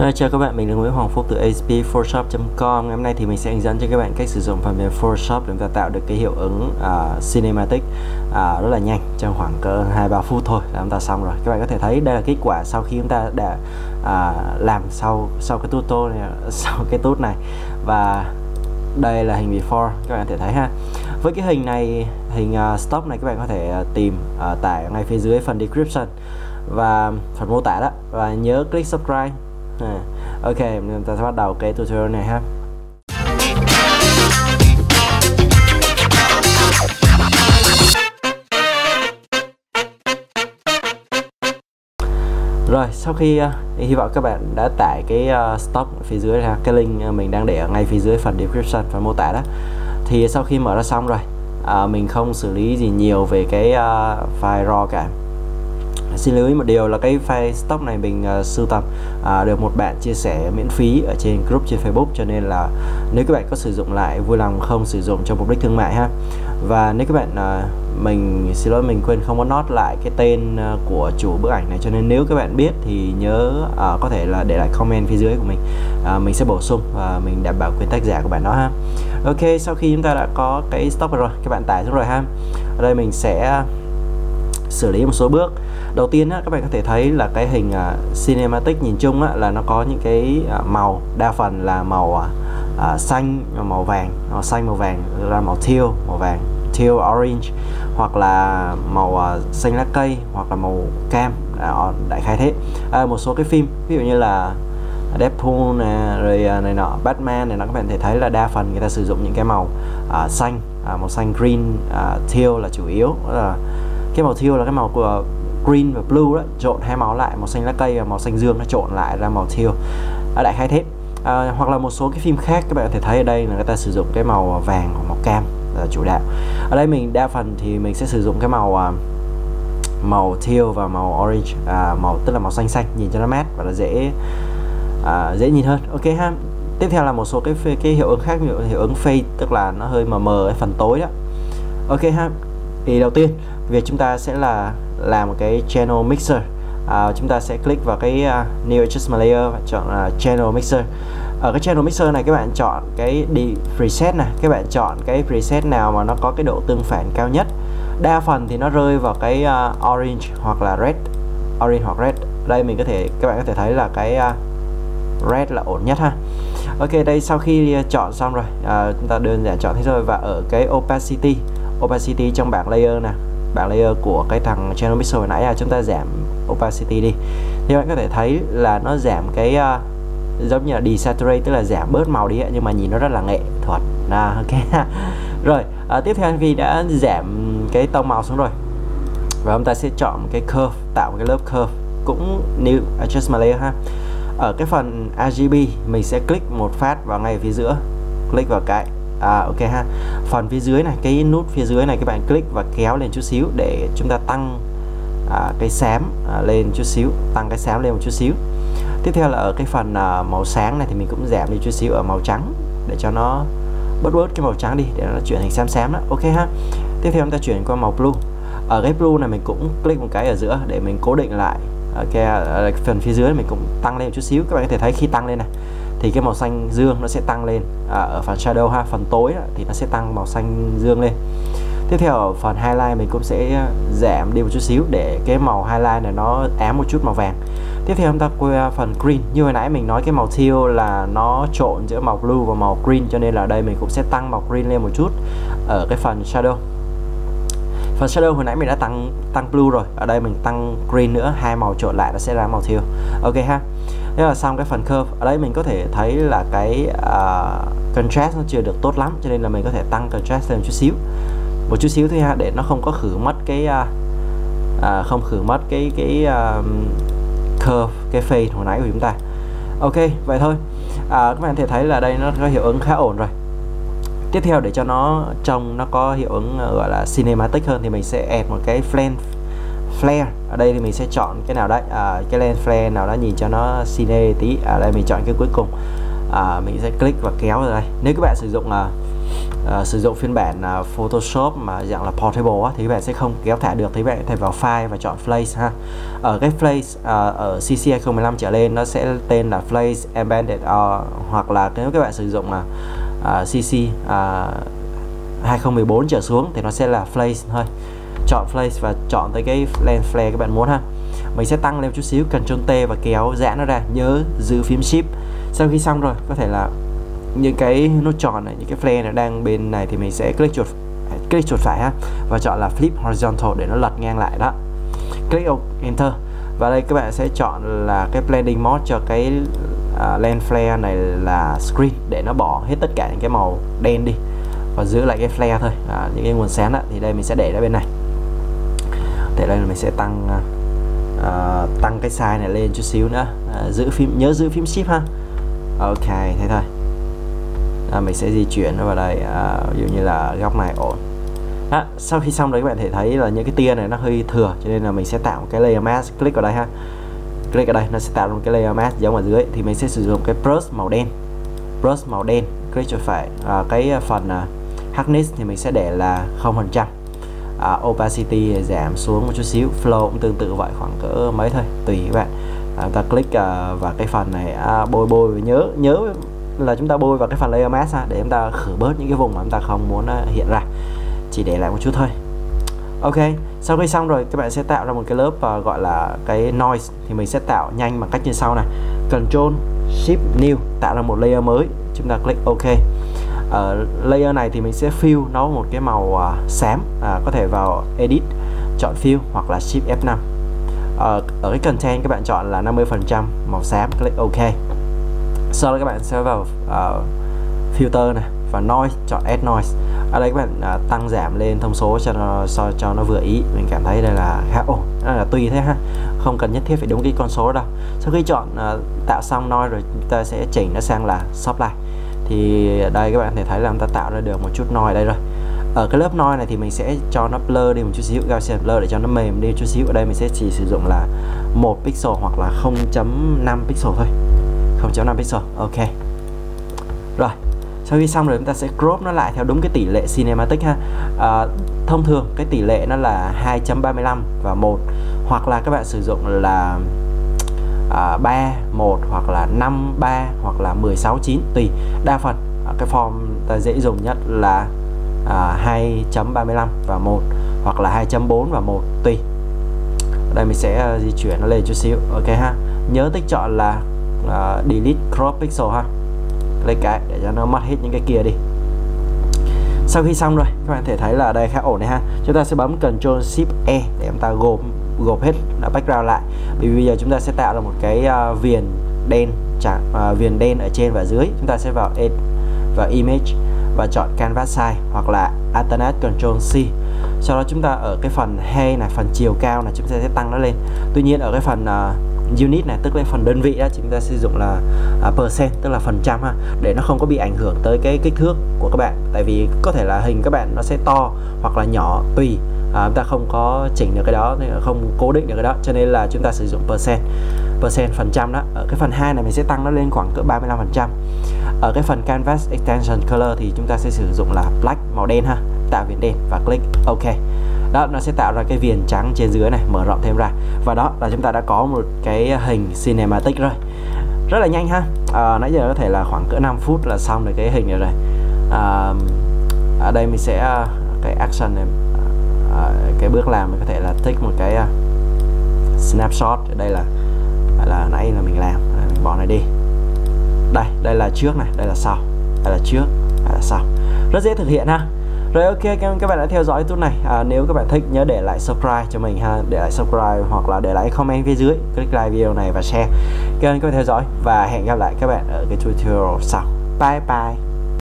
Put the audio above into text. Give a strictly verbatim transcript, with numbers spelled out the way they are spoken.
À, chào các bạn, mình là Nguyễn Hoàng Phúc từ H P photoshop chấm com. Ngày hôm nay thì mình sẽ hướng dẫn cho các bạn cách sử dụng phần mềm Photoshop để chúng ta tạo được cái hiệu ứng uh, cinematic uh, rất là nhanh, trong khoảng cỡ hai ba phút thôi là chúng ta xong rồi. Các bạn có thể thấy đây là kết quả sau khi chúng ta đã uh, làm sau sau cái tuto này, sau cái tút này, và đây là hình before các bạn có thể thấy ha. Với cái hình này, hình uh, stop này, các bạn có thể uh, tìm uh, tải ngay phía dưới phần description và phần mô tả đó, và nhớ click subscribe. À, ok, chúng ta sẽ bắt đầu cái tutorial này ha. Rồi, sau khi uh, hy vọng các bạn đã tải cái uh, stock phía dưới ha, cái link mình đang để ở ngay phía dưới phần description, phần mô tả đó. Thì sau khi mở ra xong rồi, uh, mình không xử lý gì nhiều về cái uh, file raw cả. Xin lưu ý một điều là cái file stock này mình uh, sưu tầm uh, được một bạn chia sẻ miễn phí ở trên group trên Facebook, cho nên là nếu các bạn có sử dụng lại vui lòng không sử dụng cho mục đích thương mại ha. Và nếu các bạn uh, mình xin lỗi mình quên không có note lại cái tên uh, của chủ bức ảnh này, cho nên nếu các bạn biết thì nhớ uh, có thể là để lại comment phía dưới của mình, uh, mình sẽ bổ sung và mình đảm bảo quyền tác giả của bạn đó ha. Ok, sau khi chúng ta đã có cái stock rồi, các bạn tải xuống rồi ha. Ở đây mình sẽ xử lý một số bước. Đầu tiên á, các bạn có thể thấy là cái hình uh, cinematic nhìn chung á, là nó có những cái uh, màu, đa phần là màu uh, xanh, màu vàng, màu xanh màu vàng là màu teal, màu vàng teal orange, hoặc là màu uh, xanh lá cây, hoặc là màu cam, uh, đại khái thế. À, một số cái phim ví dụ như là Deadpool này, rồi này nọ, Batman này nọ, các bạn có thể thấy là đa phần người ta sử dụng những cái màu uh, xanh, uh, màu xanh green, uh, teal là chủ yếu. Là cái màu teal là cái màu của green và blue đó, trộn hai màu lại, màu xanh lá cây và màu xanh dương nó trộn lại ra màu teal, à, đại khái thế. À, hoặc là một số cái phim khác các bạn có thể thấy ở đây là người ta sử dụng cái màu vàng hoặc màu cam là chủ đạo. Ở đây mình đa phần thì mình sẽ sử dụng cái màu màu teal và màu orange, à, màu tức là màu xanh xanh, nhìn cho nó mát và nó dễ à, dễ nhìn hơn. Ok ha. Tiếp theo là một số cái cái hiệu ứng khác, hiệu ứng fade tức là nó hơi mờ mờ, phần tối đó. Ok ha. Thì đầu tiên việc chúng ta sẽ là làm một cái channel mixer. À, chúng ta sẽ click vào cái uh, new adjustment layer và chọn uh, channel mixer. Ở cái channel mixer này các bạn chọn cái đi preset này, các bạn chọn cái preset nào mà nó có cái độ tương phản cao nhất. Đa phần thì nó rơi vào cái uh, orange hoặc là red, orange hoặc red. Đây mình có thể các bạn có thể thấy là cái uh, red là ổn nhất ha. Ok, đây sau khi chọn xong rồi, uh, chúng ta đơn giản chọn thế rồi, và ở cái opacity, opacity trong bảng layer nè, bảng layer của cái thằng channel mixer hồi nãy là chúng ta giảm opacity đi. Thì bạn có thể thấy là nó giảm cái uh, giống như là desaturate, tức là giảm bớt màu đi ấy, nhưng mà nhìn nó rất là nghệ thuật. Nào, ok. Rồi, uh, tiếp theo vì đã giảm cái tông màu xuống rồi, và chúng ta sẽ chọn cái curve, tạo một cái lớp curve, cũng new adjustment layer ha. Ở cái phần R G B mình sẽ click một phát vào ngay phía giữa, click vào cái À, ok ha. Phần phía dưới này, cái nút phía dưới này các bạn click và kéo lên chút xíu để chúng ta tăng à, cái xám à, lên chút xíu, tăng cái xám lên một chút xíu. Tiếp theo là ở cái phần à, màu sáng này thì mình cũng giảm đi chút xíu ở màu trắng để cho nó bớt bớt cái màu trắng đi, để nó chuyển thành xám xám đó. Ok ha. Tiếp theo chúng ta chuyển qua màu blue. Ở cái blue này mình cũng click một cái ở giữa để mình cố định lại. Ok, ở phần phía dưới này mình cũng tăng lên một chút xíu. Các bạn có thể thấy khi tăng lên này thì cái màu xanh dương nó sẽ tăng lên, à, ở phần shadow ha, phần tối đó, thì nó sẽ tăng màu xanh dương lên. Tiếp theo ở phần highlight mình cũng sẽ giảm đi một chút xíu để cái màu highlight này nó ám một chút màu vàng. Tiếp theo chúng ta qua phần green. Như hồi nãy mình nói cái màu teal là nó trộn giữa màu blue và màu green, cho nên là đây mình cũng sẽ tăng màu green lên một chút ở cái phần shadow. Phần shadow hồi nãy mình đã tăng tăng blue rồi, ở đây mình tăng green nữa, hai màu trộn lại nó sẽ ra màu teal. Ok ha. Thế là xong cái phần curve. Ở đây mình có thể thấy là cái uh, contrast nó chưa được tốt lắm, cho nên là mình có thể tăng contrast thêm một chút xíu, một chút xíu thôi ha, để nó không có khử mất cái uh, uh, không khử mất cái cái uh, curve, cái fade hồi nãy của chúng ta. Ok, vậy thôi. Uh, các bạn có thể thấy là đây nó có hiệu ứng khá ổn rồi. Tiếp theo để cho nó trông nó có hiệu ứng gọi là cinematic hơn thì mình sẽ add một cái flare. Flare ở đây thì mình sẽ chọn cái nào đấy, à, cái lens flare nào đó nhìn cho nó cine tí. Ở à, đây mình chọn cái cuối cùng, à, mình sẽ click và kéo vào đây. Nếu các bạn sử dụng là uh, uh, sử dụng phiên bản uh, Photoshop mà dạng là portable á, thì các bạn sẽ không kéo thả được, thì các bạn thể vào file và chọn Flash ha. Ở cái Flash uh, ở C C hai không một năm trở lên nó sẽ tên là Flash Embedded, uh, hoặc là nếu các bạn sử dụng là uh, C C uh, hai không một bốn trở xuống thì nó sẽ là Flash thôi. Chọn Flash và chọn tới cái lens flare các bạn muốn ha. Mình sẽ tăng lên chút xíu, Ctrl T và kéo giãn nó ra, nhớ giữ phím Shift. Sau khi xong rồi, có thể là những cái nút tròn này, những cái flare này đang bên này thì mình sẽ click chuột click chuột phải ha, và chọn là Flip Horizontal để nó lật ngang lại đó. Click Enter. Và đây các bạn sẽ chọn là cái blending mode cho cái uh, lens flare này là Screen để nó bỏ hết tất cả những cái màu đen đi và giữ lại cái flare thôi, à, những cái nguồn sáng đó, thì đây mình sẽ để ra bên này. Để đây mình sẽ tăng à, tăng cái size này lên chút xíu nữa, à, giữ phím, nhớ giữ phím Shift ha. Ok, thế thôi. À, mình sẽ di chuyển nó vào đây, à, ví dụ như là góc này ổn. À, sau khi xong rồi các bạn thể thấy là những cái tia này nó hơi thừa, cho nên là mình sẽ tạo một cái layer mask, click vào đây ha. Click vào đây nó sẽ tạo ra một cái layer mask giống ở dưới, thì mình sẽ sử dụng cái brush màu đen. Brush màu đen, click chuột phải, à, cái phần à, Hardness thì mình sẽ để là không phần trăm, à, Opacity giảm xuống một chút xíu. Flow cũng tương tự vậy, khoảng cỡ mấy thôi, tùy các bạn. à, Chúng ta click à, vào cái phần này, à, bôi bôi nhớ nhớ là chúng ta bôi vào cái phần layer mask ha, để chúng ta khử bớt những cái vùng mà chúng ta không muốn à, hiện ra, chỉ để lại một chút thôi. Ok, sau khi xong rồi các bạn sẽ tạo ra một cái lớp à, gọi là cái noise. Thì mình sẽ tạo nhanh bằng cách như sau này, Ctrl Shift New, tạo ra một layer mới, chúng ta click OK. Ở layer này thì mình sẽ fill nó một cái màu uh, xám, à, có thể vào Edit, chọn Fill hoặc là Shift F năm. Ở, ở cái Content các bạn chọn là năm mươi phần trăm màu xám, click OK. Sau đó các bạn sẽ vào uh, Filter này và Noise, chọn Add Noise. Ở đây các bạn uh, tăng giảm lên thông số cho nó, so, cho nó vừa ý. Mình cảm thấy đây là khá ổn, đây là tùy thế ha, không cần nhất thiết phải đúng cái con số đâu. Sau khi chọn uh, tạo xong Noise rồi chúng ta sẽ chỉnh nó sang là Softline. Thì ở đây các bạn có thể thấy là chúng ta tạo ra được một chút noise đây rồi. Ở cái lớp noise này thì mình sẽ cho nó blur đi một chút xíu, Gaussian blur để cho nó mềm đi chút xíu. Ở đây mình sẽ chỉ sử dụng là một pixel hoặc là không chấm năm pixel thôi, không chấm năm pixel. Ok. Rồi, sau khi xong rồi chúng ta sẽ crop nó lại theo đúng cái tỷ lệ cinematic ha. à, Thông thường cái tỷ lệ nó là hai chấm ba mươi lăm và một, hoặc là các bạn sử dụng là À, ba, một hoặc là năm, ba hoặc là mười sáu, chín, tùy. Đa phần cái form ta dễ dùng nhất là à, hai chấm ba mươi lăm và một, hoặc là hai chấm bốn và một, tùy. Ở đây mình sẽ di chuyển nó lên chút xíu. Ok ha, nhớ tích chọn là à, Delete Crop Pixel ha, click cái để cho nó mất hết những cái kia đi. Sau khi xong rồi các bạn có thể thấy là đây khá ổn này ha. Chúng ta sẽ bấm Ctrl Shift E để chúng ta gồm gộp hết background lại. Vì bây giờ chúng ta sẽ tạo ra một cái uh, viền đen chả, uh, viền đen ở trên và dưới. Chúng ta sẽ vào Edit và Image và chọn Canvas Size hoặc là Alternate Ctrl C. Sau đó chúng ta ở cái phần hay này, phần chiều cao này, chúng ta sẽ tăng nó lên. Tuy nhiên ở cái phần uh, unit này, tức là phần đơn vị đó, chúng ta sử dụng là uh, percent, tức là phần trăm ha, để nó không có bị ảnh hưởng tới cái kích thước của các bạn. Tại vì có thể là hình các bạn nó sẽ to hoặc là nhỏ, tùy. À, chúng ta không có chỉnh được cái đó, không cố định được cái đó, cho nên là chúng ta sử dụng percent, percent phần trăm đó. Ở cái phần hai này mình sẽ tăng nó lên khoảng cỡ ba mươi lăm phần trăm. Ở cái phần Canvas Extension Color thì chúng ta sẽ sử dụng là black, màu đen ha, tạo viền đen và click OK. Đó, nó sẽ tạo ra cái viền trắng trên dưới này, mở rộng thêm ra. Và đó là chúng ta đã có một cái hình cinematic rồi, rất là nhanh ha. à, Nãy giờ có thể là khoảng cỡ năm phút là xong được cái hình này rồi. à, Ở đây mình sẽ cái action này, À, cái bước làm mình có thể là take một cái uh, snapshot. Ở đây là là nãy là mình làm, à, mình bỏ này đi. Đây, đây là trước này, đây là sau, đây là trước, đây là sau. Rất dễ thực hiện ha. Rồi ok, các, các bạn đã theo dõi tutorial này. à, Nếu các bạn thích nhớ để lại subscribe cho mình ha, để lại subscribe hoặc là để lại comment phía dưới, click like video này và share. Các bạn theo dõi và hẹn gặp lại các bạn ở cái tutorial sau. Bye bye.